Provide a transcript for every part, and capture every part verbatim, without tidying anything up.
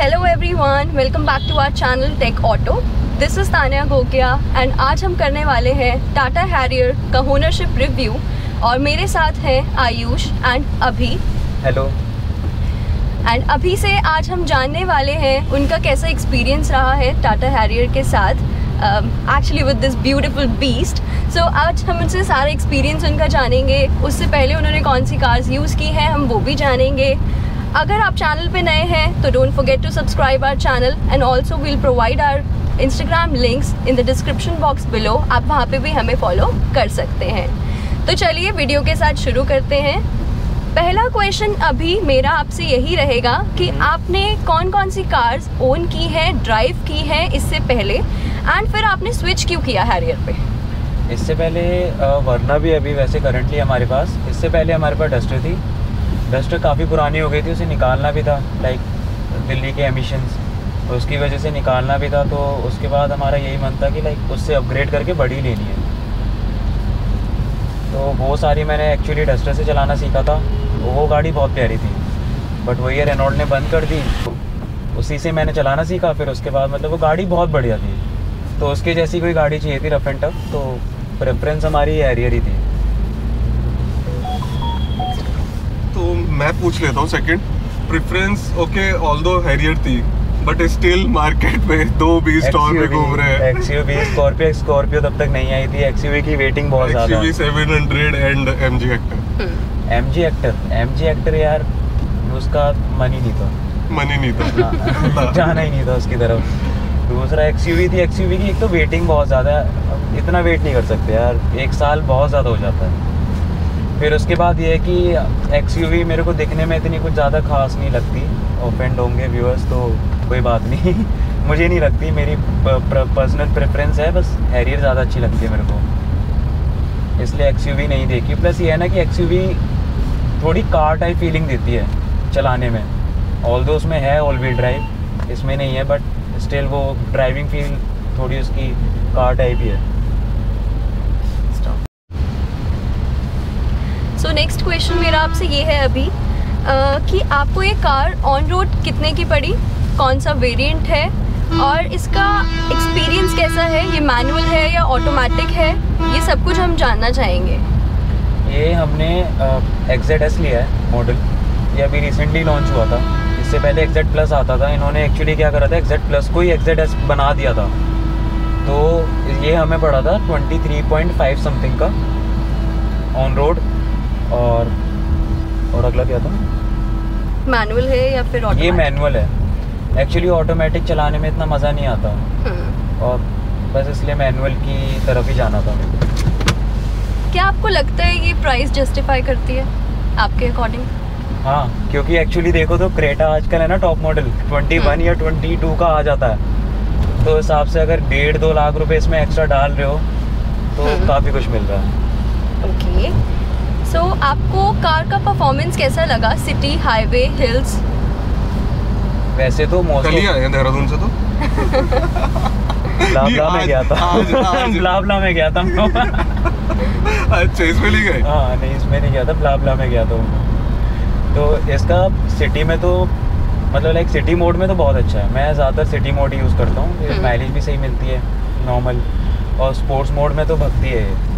Hello everyone, welcome back to our channel Tech Auto. This is Tanya Gogia and आज हम करने वाले हैं टाटा हैरियर का ओनरशिप रिव्यू और मेरे साथ हैं Ayush and Abhi. Hello. And Abhi से आज हम जानने वाले हैं उनका कैसा एक्सपीरियंस रहा है टाटा हैरियर के साथ, actually with this beautiful beast. So आज हम उनसे सारा एक्सपीरियंस उनका जानेंगे, उससे पहले उन्होंने कौन सी कार्स यूज़ की हैं हम वो भी जानेंगे। अगर आप चैनल पे नए हैं तो don't forget to subscribe our channel and also we'll provide our Instagram links in the description box below, आप वहाँ पे भी हमें फॉलो कर सकते हैं। तो चलिए वीडियो के साथ शुरू करते हैं। पहला क्वेश्चन अभी मेरा आपसे यही रहेगा कि आपने कौन कौन सी कार्स ओन की हैं, ड्राइव की हैं इससे पहले, एंड फिर आपने स्विच क्यों किया हैरियर पे? इससे पहले वरना भी अभी वैसे करंटली हमारे पास, इससे पहले हमारे पास डस्टर थी। डस्टर काफ़ी पुरानी हो गई थी, उसे निकालना भी था, लाइक दिल्ली के एमिशंस, उसकी वजह से निकालना भी था। तो उसके बाद हमारा यही मन था कि लाइक उससे अपग्रेड करके बड़ी लेनी है। तो वो सारी मैंने एक्चुअली डस्टर से चलाना सीखा था। वो गाड़ी बहुत प्यारी थी, बट वही रेनॉल्ट ने बंद कर दी, उसी से मैंने चलाना सीखा। फिर उसके बाद मतलब वो गाड़ी बहुत बढ़िया थी, तो उसके जैसी कोई गाड़ी चाहिए थी रफ एंड टफ, तो प्रेफरेंस हमारी हैरियर ही थी। तो मैं पूछ लेता हूँ second preference. Okay, although Harrier थी बट स्टिल मार्केट में दो बीस्ट और भी घूम रहे हैं। एक्सयूवी, स्कॉर्पियो, स्कॉर्पियो तब तक नहीं आई थी। एक्सयूवी की वेटिंग बहुत ज़्यादा। XUV seven hundred and MG Hector. MG Hector, MG Hector यार उसका मन ही नहीं था, मन ही नहीं था, जाना ही नहीं था उसकी तरफ। दूसरा एक्सयूवी थी, एक्सयूवी की एक तो वेटिंग बहुत ज़्यादा, इतना वेट नहीं कर सकते यार, एक साल बहुत ज़्यादा हो जाता है। फिर उसके बाद ये है कि एक्सयूवी मेरे को दिखने में इतनी कुछ ज़्यादा खास नहीं लगती, ओपेंड होंगे व्यूअर्स तो कोई बात नहीं। मुझे नहीं लगती, मेरी पर्सनल प्रेफरेंस है, बस हैरियर ज़्यादा अच्छी लगती है मेरे को, इसलिए एक्सयूवी नहीं देखी। प्लस ये है ना कि एक्सयूवी थोड़ी कार टाइप फीलिंग देती है चलाने में, ऑल्दो उसमें है ऑल व्हील ड्राइव, इसमें नहीं है, बट स्टिल वो ड्राइविंग फील थोड़ी उसकी कार टाइप ही है। सो नेक्स्ट क्वेश्चन मेरा आपसे ये है अभी uh, कि आपको ये कार ऑन रोड कितने की पड़ी, कौन सा वेरिएंट है और इसका एक्सपीरियंस कैसा है, ये मैनुअल है या ऑटोमेटिक है, ये सब कुछ हम जानना चाहेंगे। ये हमने एक्स ज़ेड एस लिया है मॉडल, ये अभी रिसेंटली लॉन्च हुआ था। इससे पहले एक्स ज़ेड प्लस आता था, इन्होंने एक्चुअली क्या करा था, एक्स ज़ेड प्लस को ही एक्स ज़ेड एस बना दिया था। तो ये हमें पड़ा था twenty three point five something का ऑन रोड, और और अगला क्या था, मैनुअल है या फिर ऑटोमेटिक? ये मैनुअल है, एक्चुअली ऑटोमेटिक चलाने में इतना मज़ा नहीं आता और बस इसलिए मैनुअल की तरफ ही जाना था। क्या आपको लगता है ये प्राइस जस्टिफाई करती है आपके अकॉर्डिंग? हाँ, क्योंकि एक्चुअली देखो तो क्रेटा आजकल है ना टॉप मॉडल ट्वेंटी वन या ट्वेंटी टू का आ जाता है, तो हिसाब से अगर डेढ़ दो लाख रुपए इसमें एक्स्ट्रा डाल रहे हो तो काफ़ी कुछ मिल रहा है। ओके, सो so, आपको कार का परफॉर्मेंस कैसा लगा, सिटी, हाईवे, हिल्स? वैसे तो मौसम है देहरादून से तो लाबला में गया था, लाबला में गया था। अच्छा, इसमें नहीं गए? हाँ नहीं, इसमें नहीं गया था, लाबला में गया था। तो इसका सिटी में तो मतलब लाइक सिटी मोड में तो बहुत अच्छा है, मैं ज़्यादातर सिटी मोड यूज़ करता हूँ, माइलेज भी सही मिलती है नॉर्मल, और स्पोर्ट्स मोड में तो भगती है,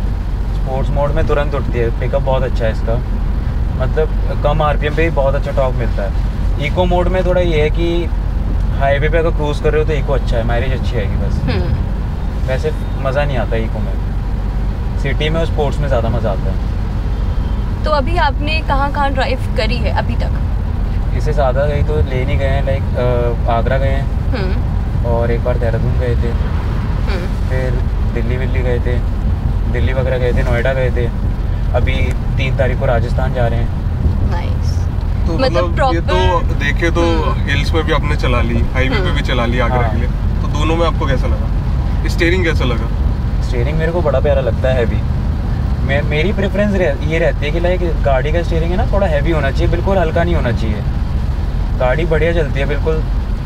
स्पोर्ट्स मोड में तुरंत उठती है। पिकअप बहुत अच्छा है इसका, मतलब कम आरपीएम पे ही बहुत अच्छा टॉक मिलता है। इको मोड में थोड़ा ये है कि हाईवे पे अगर क्रूज़ कर रहे हो तो इको अच्छा है, माइलेज अच्छी आएगी, बस वैसे मज़ा नहीं आता इको में, सिटी में और स्पोर्ट्स में ज़्यादा मज़ा आता है। तो अभी आपने कहाँ कहाँ ड्राइव करी है अभी तक? इससे ज़्यादा गई तो ले नहीं गए हैं, लाइक आगरा गए हैं और एक बार देहरादून गए थे, फिर दिल्ली विल्ली गए थे, दिल्ली वगैरह गए थे, नोएडा गए थे, अभी तीन तारीख को राजस्थान जा रहे हैं। नाइस। तो मतलब ये तो देखे तो हिल्स पे भी आपने चला ली, हाईवे पे भी चला ली आगरा के लिए, तो दोनों में आपको कैसा लगा, स्टीयरिंग कैसा लगा? स्टीयरिंग मेरे को बड़ा प्यारा लगता है। अभी मे, मेरी प्रेफरेंस रह, ये रहती है कि लाइक गाड़ी का स्टीयरिंग है ना थोड़ा हैवी होना चाहिए, बिल्कुल हल्का नहीं होना चाहिए। गाड़ी बढ़िया चलती है, बिल्कुल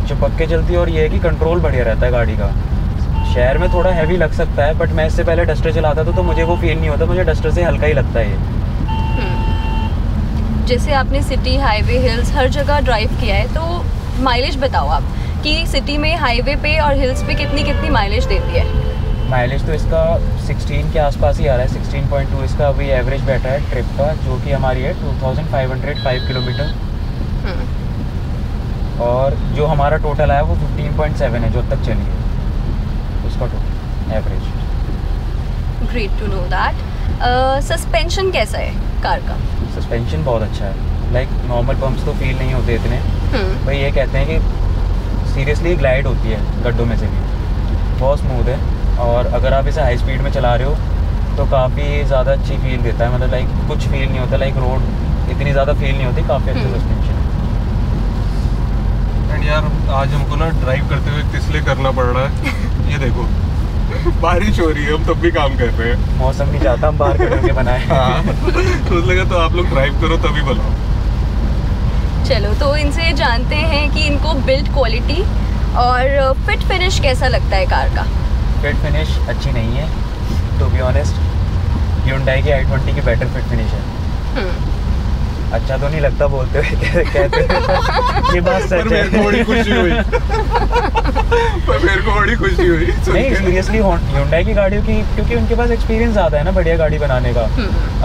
चिपक के चलती है, और ये है कि कंट्रोल बढ़िया रहता है गाड़ी का। शहर में थोड़ा हैवी लग सकता है, बट मैं इससे पहले डस्टर चलाता था तो मुझे वो फील नहीं होता, मुझे डस्टर से हल्का ही लगता है ये। जैसे आपने सिटी, हाईवे, हिल्स हर जगह ड्राइव किया है, तो माइलेज बताओ आप कि सिटी में, हाईवे पे और हिल्स पे कितनी कितनी माइलेज देती है? माइलेज तो इसका सोलह के आसपास ही आ रहा है, सोलह पॉइंट टू इसका अभी एवरेज बैठा है ट्रिप का, जो कि हमारी है पच्चीस सौ पाँच किलोमीटर। और जो हमारा टोटल आया वो पंद्रह पॉइंट सात है जो अब तक चली है उसका total average. Great to know that. Suspension कैसा है कार का? सस्पेंशन बहुत अच्छा है, लाइक नॉर्मल पंप्स तो फील नहीं होते इतने। भाई ये कहते हैं कि सीरियसली ग्लाइड होती है गड्ढों में से भी, बहुत स्मूथ है। और अगर आप इसे हाई स्पीड में चला रहे हो तो काफ़ी ज़्यादा अच्छी फील देता है, मतलब लाइक कुछ फील नहीं होता, लाइक रोड इतनी ज़्यादा फील नहीं होती, काफ़ी अच्छा सस्पेंशन है। एंड यार आज हमको ना ड्राइव करते हुए किसलिए करना पड़ रहा है, ये देखो बारिश हो रही है, हम तब भी काम कर रहे हैं, मौसम नहीं जाता, हम बाहर करके बनाए। हाँ। तो लगा तो आप लोग ड्राइव करो तभी बनाओ। चलो तो इनसे जानते हैं कि इनको बिल्ड क्वालिटी और फिट फिनिश कैसा लगता है कार का। फिट फिनिश अच्छी नहीं है टू बी ऑनेस्ट, Hyundai के आई ट्वेंटी की बेटर फिट फिनिश है। अच्छा तो नहीं लगता बोलते हुए, कहते ये बात सच है। थोड़ी खुशी हुई पर मेरे को बड़ी खुशी हुई नहीं सीरियसली Hyundai की गाड़ियों की, क्योंकि उनके पास एक्सपीरियंस ज़्यादा है ना बढ़िया गाड़ी बनाने का।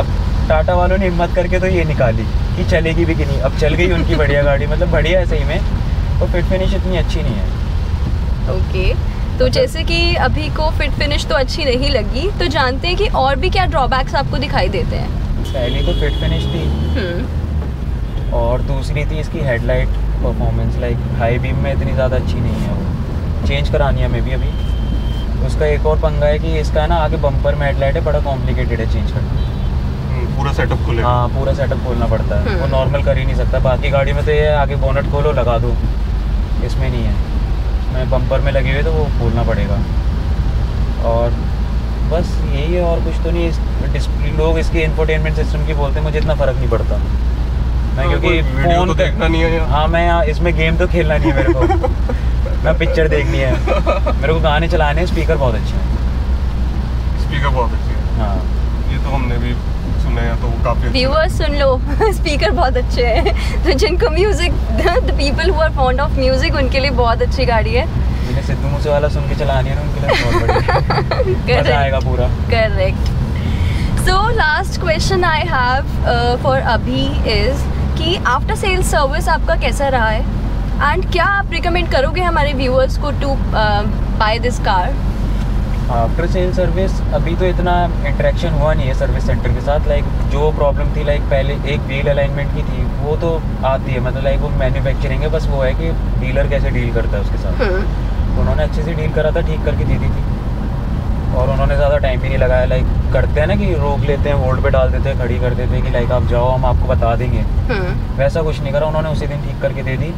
अब टाटा वालों ने हिम्मत करके तो ये निकाली कि चलेगी भी कि नहीं, अब चल गई उनकी बढ़िया गाड़ी, मतलब बढ़िया है सही में। तो फिट फिनिश इतनी अच्छी नहीं है। ओके तो जैसे कि अभी को फिट फिनिश तो अच्छी नहीं लगी, तो जानते हैं कि और भी क्या ड्रॉबैक्स आपको दिखाई देते हैं। पहली तो फिट फिनिश थी और दूसरी थी इसकी headlight performance, like high beam में इतनी ज़्यादा अच्छी नहीं है, वो चेंज करानी है मैं भी अभी। उसका एक और पंगा है कि इसका ना आगे बम्पर में हेडलाइट है, बड़ा कॉम्प्लिकेटेड है चेंज करना, पूरा सेटअप खोले। हाँ पूरा सेटअप खोलना पड़ता है, वो नॉर्मल कर ही नहीं सकता। बाकी गाड़ी में तो ये आगे बोनट खोलो लगा दो, इसमें नहीं है, इसमें बम्पर में लगे हुए तो वो खोलना पड़ेगा। और बस यही है और कुछ तो नहीं। इस डिस्प्ले लोग इसके इंफोटेनमेंट सिस्टम की बोलते हैं, मुझे इतना फ़र्क नहीं पड़ता मैं, क्योंकि फ़ोन तो देखना नहीं है। हाँ मैं इसमें गेम तो खेलना नहीं है मेरे को, मैं पिक्चर देखनी है मेरे को, गाने चलाने हैं। स्पीकर बहुत अच्छे हैं, स्पीकर बहुत अच्छे हैं। हाँ ये तो हमने भी सुने हैं, तो काफ़ी व्यूअर्स सुन लो स्पीकर बहुत अच्छे हैं। तो जिनको music, the people who are fond of music, उनके लिए बहुत अच्छी गाड़ी है। मैंने सिद्धू मूसे वाला सुन के चलानी है ना, उनके लिए बहुत बढ़िया मजा आएगा पूरा। Correct. So last question I have for अभी इज कि आफ्टर सेल सर्विस आपका कैसा रहा है, एंड क्या आप रिकमेंड करोगे हमारे व्यूअर्स को to buy this car? After sale service अभी तो इतना इंटरेक्शन हुआ नहीं है सर्विस सेंटर के साथ, लाइक जो प्रॉब्लम थी, लाइक पहले एक व्हील अलाइनमेंट की थी, वो तो आती है, मतलब लाइक वो मैन्युफैक्चरिंग है, बस वो है कि डीलर कैसे डील करता है उसके साथ। उन्होंने अच्छे से डील करा था, ठीक करके दे दी थी, और उन्होंने ज़्यादा टाइम भी नहीं लगाया। लाइक करते हैं ना कि रोक लेते हैं, होल्ड पे डाल देते हैं, खड़ी कर देते हैं कि लाइक आप जाओ हम आपको बता देंगे, वैसा कुछ नहीं करा उन्होंने, उसी दिन ठीक करके दे दी।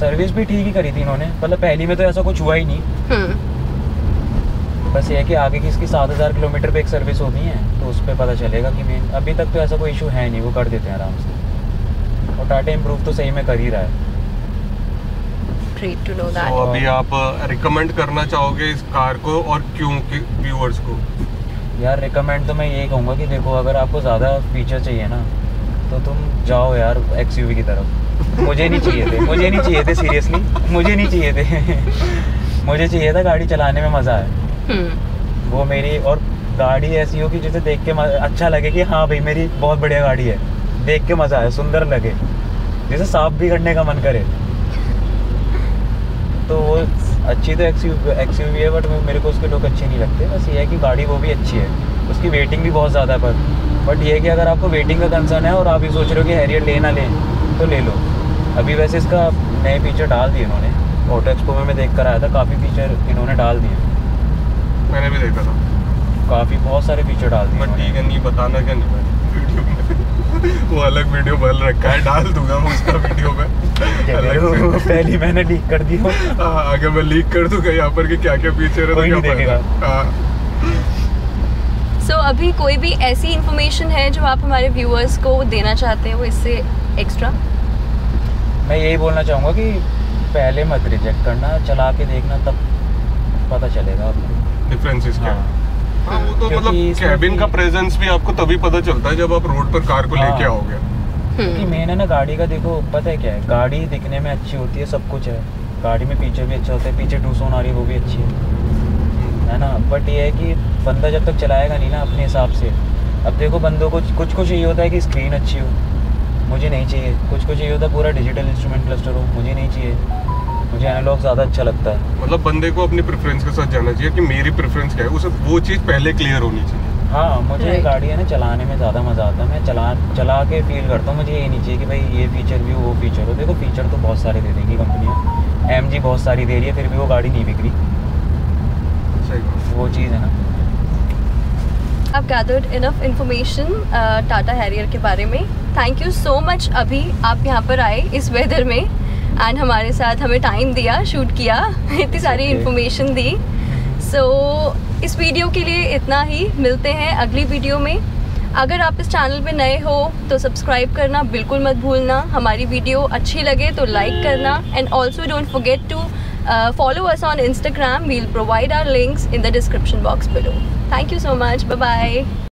सर्विस भी ठीक ही करी थी इन्होंने, मतलब पहली में तो ऐसा कुछ हुआ ही नहीं। बस ये है कि आगे की इसकी सात हज़ार किलोमीटर पर एक सर्विस होती है, तो उस पर पता चलेगा कि मेन। अभी तक तो ऐसा कोई इशू है नहीं, वो कर देते हैं आराम से, और टाटा इम्प्रूव तो सही में कर ही रहा है। So, अभी आप रिकमेंड करना चाहोगे इस कार को और क्यों व्यूअर्स को? यार रिकमेंड तो मैं यही कहूँगा कि देखो अगर आपको ज़्यादा फीचर चाहिए ना तो तुम जाओ यार एक्स यू वी की तरफ। मुझे नहीं चाहिए थे, मुझे नहीं चाहिए थे सीरियसली, मुझे नहीं चाहिए थे मुझे चाहिए था गाड़ी चलाने में मज़ा आए, वो मेरी। और गाड़ी ऐसी हो कि जिसे देख के अच्छा लगे कि हाँ भाई मेरी बहुत बढ़िया गाड़ी है, देख के मज़ा आए, सुंदर लगे, जैसे साफ भी करने का मन करे। तो वो अच्छी तो एक्स यू वी है, बट मेरे को उसके लुक अच्छे नहीं लगते। बस ये है कि गाड़ी वो भी अच्छी है, उसकी वेटिंग भी बहुत ज़्यादा है, पर बट ये है कि अगर आपको वेटिंग का कंसर्न है और आप ये सोच रहे हो कि हैरियर ले ना लें तो ले लो। अभी वैसे इसका नए फीचर डाल दिए इन्होंने, ऑटो एक्सपो में मैं देख कर आया था, काफ़ी फीचर इन्होंने डाल दिए, मैंने भी देखा था, काफ़ी बहुत सारे फीचर डाल दिए। बट ठीक है, नहीं बताना क्या नहीं वीडियो वो अलग वीडियो बन रखा है, डाल दूंगा मैं उसका वीडियो में। पहली मैंने लीक कर दी हो, अगर मैं लीक कर दूंगा यहाँ पर कि क्या क्या फीचर है कोई नहीं देखेगा। सो अभी कोई भी ऐसी इन्फॉर्मेशन है जो आप हमारे व्यूअर्स को देना चाहते हो इससे एक्स्ट्रा? मैं यही बोलना चाहूँगा कि पहले मत रिजेक्ट करना, चला के देखना तब पता चलेगा आपको डिफरेंसेस क्या है। हाँ वो तो मतलब कैबिन का प्रेजेंस भी आपको तभी पता चलता है जब आप रोड पर कार को लेके आओगे। क्योंकि मेन है ना गाड़ी का। देखो पता है क्या है, गाड़ी दिखने में अच्छी होती है, सब कुछ है गाड़ी में, पीछे भी अच्छा होता है, पीछे टूसोन आ रही है वो भी अच्छी है, है ना। बट ये है कि बंदा जब तक चलाएगा नहीं ना अपने हिसाब से। अब देखो बंदों को कुछ कुछ ये होता है कि स्क्रीन अच्छी हो, मुझे नहीं चाहिए। कुछ कुछ ये होता है पूरा डिजिटल इंस्ट्रूमेंट क्लस्टर हो, मुझे नहीं चाहिए, मुझे एनालॉग ज़्यादा अच्छा लगता है। मतलब बंदे को अपनी प्रेफरेंस के साथ जाना चाहिए कि मेरी प्रेफरेंस क्या है, उसे वो चीज़ पहले क्लियर होनी चाहिए। हाँ, मुझे गाड़ी है ना चलाने में ज़्यादा मज़ा आता है, मैं चला चला के फील करता हूँ। मुझे ये नहीं चाहिए कि भाई ये फीचर भी हो वो फीचर हो। देखो फीचर तो बहुत सारे दे देंगी कंपनियाँ, एम जी बहुत सारी दे रही है, फिर भी वो गाड़ी नहीं बिक रही, वो चीज़ है ना। I've gathered enough information Tata Harrier के बारे में। थैंक यू सो मच अभी आप यहाँ पर आए इस वेदर में एंड हमारे साथ हमें टाइम दिया, शूट किया, इतनी सारी इन्फॉर्मेशन दी। सो so, इस वीडियो के लिए इतना ही, मिलते हैं अगली वीडियो में। अगर आप इस चैनल पे नए हो तो सब्सक्राइब करना बिल्कुल मत भूलना। हमारी वीडियो अच्छी लगे तो लाइक करना and also don't forget to follow us on Instagram. We'll provide our links in the description box below. Thank you so much. Bye bye.